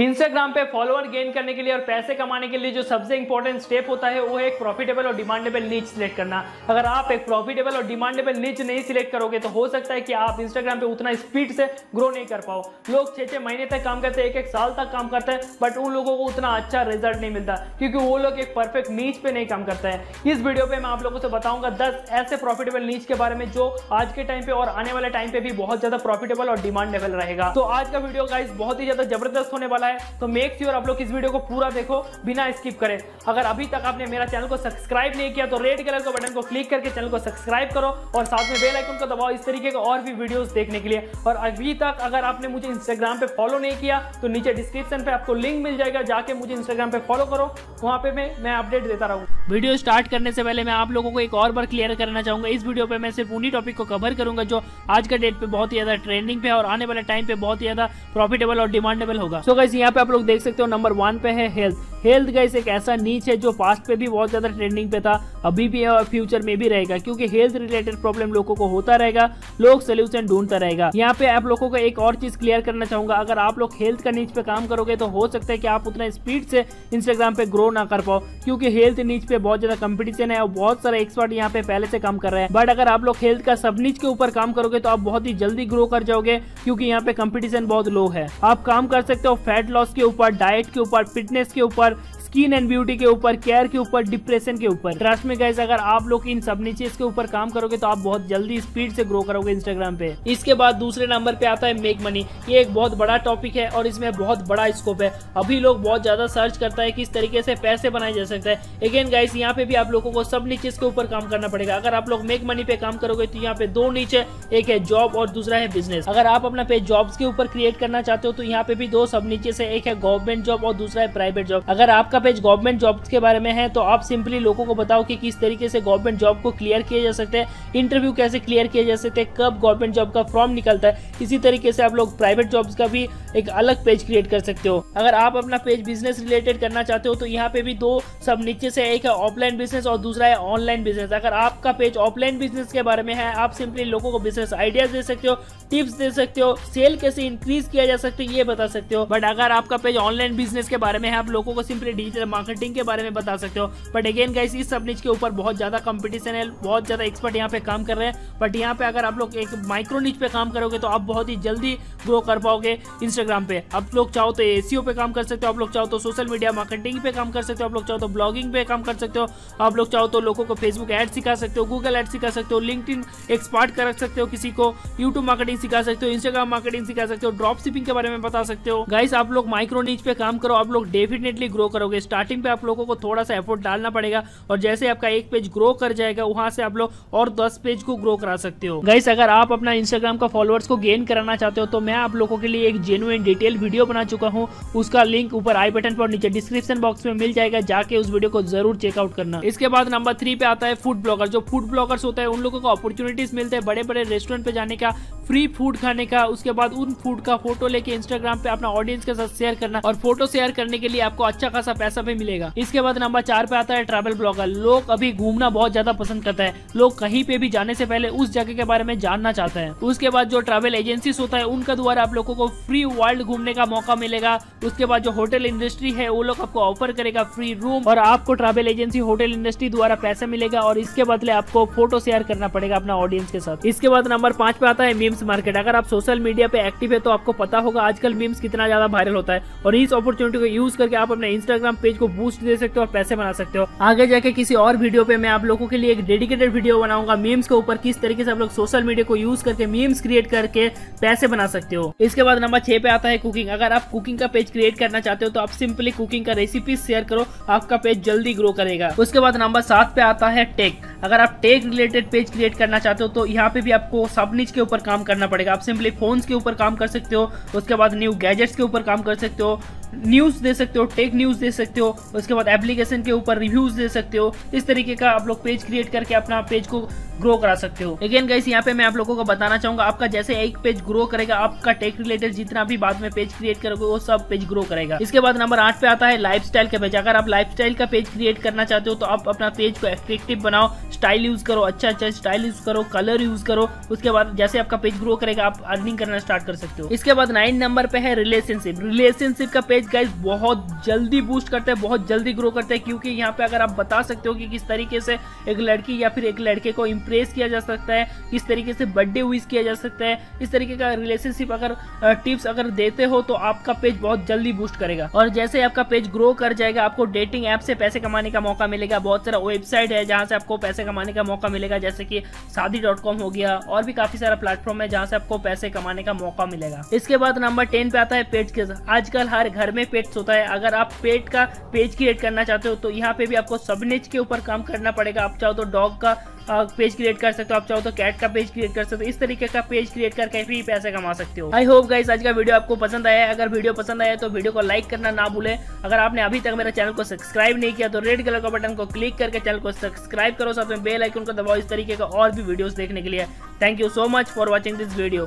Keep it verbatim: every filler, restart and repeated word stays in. Instagram पे follower gain करने के लिए और पैसे कमाने के लिए जो सबसे इंपॉर्टेंट स्टेप होता है वो है एक प्रॉफिटेबल और डिमांडेबल नीच सिलेक्ट करना। अगर आप एक प्रॉफिटेबल और डिमांडेबल नीच नहीं सिलेक्ट करोगे तो हो सकता है कि आप इंस्टाग्राम पे उतना स्पीड से ग्रो नहीं कर पाओ। लोग छः छः महीने तक काम करते हैं, एक एक साल तक काम करते हैं, बट उन लोगों को उतना अच्छा रिजल्ट नहीं मिलता क्योंकि वो लोग एक परफेक्ट नीच पे नहीं काम करते हैं। इस वीडियो पर मैं आप लोगों से बताऊँगा दस ऐसे प्रॉफिटेबल नीच के बारे में जो आज के टाइम पे और आने वाले टाइम पे भी बहुत ज़्यादा प्रॉफिटेबल और डिमांडेबल रहेगा। तो आज का वीडियो गाइस बहुत ही ज़्यादा जबरदस्त होने वाला है, तो मेक श्योर आप लोग इस वीडियो को पूरा देखो बिना स्किप करें। अगर अभी तक आपने मेरा चैनल को सब्सक्राइब नहीं किया तो रेड कलर का बटन को क्लिक करके चैनल को सब्सक्राइब करो और साथ में बेल आइकन को दबाओ इस तरीके के और भी वीडियोस देखने के लिए। और अभी तक अगर आपने मुझे इंस्टाग्राम पे फॉलो नहीं किया तो नीचे डिस्क्रिप्शन पे आपको लिंक मिल जाएगा, जाके मुझे इंस्टाग्राम पे फॉलो करो, वहां पे मैं मैं अपडेट देता रहूँ। वीडियो स्टार्ट करने से पहले मैं आप लोगों को एक और बार क्लियर करना चाहूंगा, इस वीडियो पे मैं सिर्फ उन्हीं टॉपिक को कवर करूंगा जो आज के डेट पे बहुत ही ज्यादा ट्रेंडिंग पे और आने वाले टाइम पे बहुत ही ज्यादा प्रॉफिटेबल और डिमांडेबल होगा। सो गाइस यहाँ पे आप लोग देख सकते हो नंबर वन पे है हेल्थ। हेल्थ गाइस एक ऐसा नीच है जो पास्ट पे भी बहुत ज़्यादा ट्रेंडिंग पे था, अभी भी है और फ्यूचर में भी रहेगा क्योंकि हेल्थ रिलेटेड प्रॉब्लम लोगों को होता रहेगा, लोग सोल्यूशन ढूंढता रहेगा। यहाँ पे आप लोगों को एक और चीज़ क्लियर करना चाहूँगा, अगर आप लोग हेल्थ का नीच पे काम करोगे तो हो सकता है कि आप उतना स्पीड से इंस्टाग्राम पे ग्रो ना कर पाओ क्योंकि हेल्थ नीच पे बहुत ज़्यादा कॉम्पिटिशन है और बहुत सारे एक्सपर्ट यहाँ पे पहले से काम कर रहे हैं। बट अगर आप लोग हेल्थ का सब नीच के ऊपर काम करोगे तो आप बहुत ही जल्दी ग्रो कर जाओगे क्योंकि यहाँ पे कॉम्पिटिशन बहुत लो है। आप काम कर सकते हो फैट लॉस के ऊपर, डाइट के ऊपर, फिटनेस के ऊपर, स्किन एंड ब्यूटी के ऊपर, केयर के ऊपर, डिप्रेशन के ऊपर। ट्रस्ट में गाइस अगर आप लोग इन सब नीचेस के ऊपर काम करोगे तो आप बहुत जल्दी स्पीड से ग्रो करोगे इंस्टाग्राम पे। इसके बाद दूसरे नंबर पे आता है मेक मनी। ये एक बहुत बड़ा टॉपिक है और इसमें बहुत बड़ा स्कोप है। अभी लोग बहुत ज्यादा सर्च करता है किस तरीके से पैसे बनाए जा सकते हैं। अगेन गाइस यहाँ पे भी आप लोगों को सब नीचेस के ऊपर काम करना पड़ेगा। अगर आप लोग मेक मनी पे काम करोगे तो यहाँ पे दो नीचे, एक है जॉब और दूसरा है बिजनेस। अगर आप अपना पेज जॉब्स के ऊपर क्रिएट करना चाहते हो तो यहाँ पे भी दो सब नीचेस है, एक है गवर्नमेंट जॉब और दूसरा है प्राइवेट जॉब। अगर आपका पेज गवर्नमेंट जॉब्स के बारे में है तो आप सिंपली लोगों को बताओ कि किस तरीके से गवर्नमेंट जॉब को क्लियर किया जा सकता है, इंटरव्यू कैसे क्लियर किया जा सकता है, कब गवर्नमेंट जॉब का फॉर्म निकलता है। इसी तरीके से आप लोग प्राइवेट जॉब्स का भी एक अलग पेज क्रिएट कर सकते हो। अगर आप अपना पेज बिजनेस रिलेटेड करना चाहते हो तो यहाँ पे भी दो सब नीचे से, एक है ऑफलाइन बिजनेस और दूसरा है ऑनलाइन बिजनेस। अगर आपका पेज ऑफलाइन बिजनेस के बारे में है आप सिंपली लोगों को बिजनेस आइडियाज दे सकते हो, टिप्स दे सकते हो, सेल कैसे इंक्रीज किया जा सकता है ये बता सकते हो। बट अगर आपका पेज ऑनलाइन बिजनेस के बारे में है आप लोगों को सिंपली डिजिटल मार्केटिंग के बारे में बता सकते हो। बट अगेन गाइस इस सब नीच के ऊपर बहुत ज्यादा कंपटीशन है, बहुत ज्यादा एक्सपर्ट यहाँ पे काम कर रहे हैं। बट यहाँ पे अगर आप लोग एक माइक्रो नीच पे काम करोगे तो आप बहुत ही जल्दी ग्रो कर पाओगे इंस्टाग्राम पे। आप लोग चाहो तो एसईओ पे काम कर सकते हो, आप लोग चाहो तो सोशल मीडिया मार्केटिंग पे काम कर सकते हो, आप लोग चाहो तो ब्लॉगिंग पे काम कर सकते हो, आप लोग चाहो तो लोगों को फेसबुक एड सिखा सकते हो, गूगल एड सिखा सकते हो, लिंक्डइन एक्सपर्ट कर सकते हो, किसी को यूट्यूब मार्केटिंग सिखा सकते हो, इंस्टाग्राम मार्केटिंग सिखा सकते हो, ड्रॉप शिपिंग के बारे में बता सकते हो। गाइस आप लोग माइक्रो नीच पे काम करो, आप लोग डेफिनेटली ग्रो करोगे। स्टार्टिंग पे आप लोगों को थोड़ा सा एफर्ट डालना पड़ेगा और जैसे आपका एक पेज ग्रो कर जाएगा वहां से आप लोग और दस पेज को ग्रो करा सकते हो। गाइस अगर आप अपना इंस्टाग्राम का फॉलोअर्स को गेन कराना चाहते हो तो मैं आप लोगों के लिए एक जेन्युइन डिटेल वीडियो बना चुका हूं, उसका लिंक ऊपर आई बटन पर नीचे डिस्क्रिप्शन बॉक्स में मिल जाएगा, जाके उस वीडियो को जरूर चेकआउट करना। इसके बाद नंबर थ्री पे आता है फूड ब्लॉगर। जो फूड ब्लॉगर्स होता है उन लोगों को अपॉर्चुनिटीज मिलते हैं बड़े बड़े रेस्टोरेंट पे जाने का, फ्री फूड खाने का, उसके बाद उन फूड का फोटो लेके इंस्टाग्राम पे अपना ऑडियंस के साथ शेयर करना और फोटो शेयर करने के लिए आपको अच्छा खासा पैसा भी मिलेगा। इसके बाद नंबर चार पे आता है ट्रैवल ब्लॉगर। लोग अभी घूमना बहुत ज्यादा पसंद करता है, लोग कहीं पे भी जाने से पहले उस जगह के बारे में जानना चाहते हैं। उसके बाद जो ट्रैवल एजेंसीज होता है उनका द्वारा आप लोगों को फ्री वर्ल्ड घूमने का मौका मिलेगा। उसके बाद जो होटल इंडस्ट्री है वो लोग आपको ऑफर करेगा फ्री रूम और आपको ट्रैवल एजेंसी होटल इंडस्ट्री द्वारा पैसा मिलेगा और इसके बदले आपको फोटो शेयर करना पड़ेगा अपना ऑडियंस के साथ। इसके बाद नंबर पांच पे आता है मीम्स मार्केट। अगर आप सोशल मीडिया पे एक्टिव है तो आपको पता होगा आजकल मीम्स कितना ज्यादा वायरल होता है और इस अपॉर्चुनिटी को यूज करके आप अपने इंस्टाग्राम पेज को बूस्ट दे सकते हो और पैसे बना सकते हो। आगे जाके किसी और वीडियो पे मैं आप लोगों के लिए एक डेडिकेटेड वीडियो बनाऊंगा मीम्स के ऊपर, किस तरीके से आप लोग सोशल मीडिया को यूज करके मीम्स क्रिएट करके पैसे बना सकते हो। इसके बाद नंबर छह पे आता है कुकिंग। अगर आप कुकिंग का पेज क्रिएट करना चाहते हो तो आप सिंपली कुकिंग का रेसिपी शेयर करो, आपका पेज जल्दी ग्रो करेगा। उसके बाद नंबर सात पे आता है टेक। अगर आप टेक रिलेटेड पेज क्रिएट करना चाहते हो तो यहाँ पे भी आपको सब नीच के ऊपर काम करना पड़ेगा। आप सिंपली फोन्स के ऊपर काम कर सकते हो, उसके बाद न्यू गैजेट्स के ऊपर काम कर सकते हो, न्यूज दे सकते हो, टेक न्यूज दे सकते हो, उसके बाद एप्लीकेशन के ऊपर रिव्यूज दे सकते हो। इस तरीके का आप लोग पेज क्रिएट करके अपना पेज को ग्रो करा सकते हो। अगेन गाइस यहाँ पे मैं आप लोगों को बताना चाहूंगा, आपका जैसे एक पेज ग्रो करेगा आपका टेक रिलेटेड जितना भी बाद में पेज क्रिएट करोगे वो सब पेज ग्रो करेगा। इसके बाद नंबर आठ पे आता है लाइफस्टाइल का पेज। अगर आप लाइफस्टाइल का पेज क्रिएट करना चाहते हो तो आप अपना पेज को एफेक्टिव बनाओ, स्टाइल यूज़ करो, अच्छा अच्छा स्टाइल यूज़ करो, कलर यूज़ करो। उसके बाद जैसे आपका पेज ग्रो करेगा आप अर्निंग करना स्टार्ट कर सकते हो। इसके बाद नाइन नंबर पे है रिलेशनशिप। रिलेशनशिप का पेज गाइज बहुत जल्दी बूस्ट करता है, बहुत जल्दी ग्रो करता है, क्योंकि यहाँ पे अगर आप बता सकते हो कि किस तरीके से एक लड़की या फिर एक लड़के को इम्प्रेस किया जा सकता है, किस तरीके से बर्थडे विश किया जा सकता है, इस तरीके का रिलेशनशिप अगर टिप्स अगर देते हो तो आपका पेज बहुत जल्दी बूस्ट करेगा। और जैसे आपका पेज ग्रो कर जाएगा आपको डेटिंग ऐप से पैसे कमाने का मौका मिलेगा। बहुत सारा वेबसाइट है जहाँ से आपको पैसे कमाने का मौका मिलेगा, जैसे कि शादी डॉट कॉम हो गया, और भी काफी सारा प्लेटफॉर्म है जहाँ से आपको पैसे कमाने का मौका मिलेगा। इसके बाद नंबर टेन पे आता है पेट के। आजकल हर घर में पेट्स होता है, अगर आप पेट का पेज क्रिएट करना चाहते हो तो यहाँ पे भी आपको सबनेच के ऊपर काम करना पड़ेगा। आप चाहो तो डॉग का पेज क्रिएट कर सकते हो, आप चाहो तो कैट का पेज क्रिएट कर सकते हो। इस तरीके का पेज क्रिएट करके भी पैसे कमा सकते हो। आई होप गाइस आज का वीडियो आपको पसंद आया है। अगर वीडियो पसंद आया तो वीडियो को लाइक करना ना भूले। अगर आपने अभी तक मेरे चैनल को सब्सक्राइब नहीं किया तो रेड कलर का बटन को क्लिक करके चैनल को सब्सक्राइब करो, साथ में बेल आइकन को दबाओ इस तरीके का और भी वीडियोस देखने के लिए। Thank you so much for watching this video.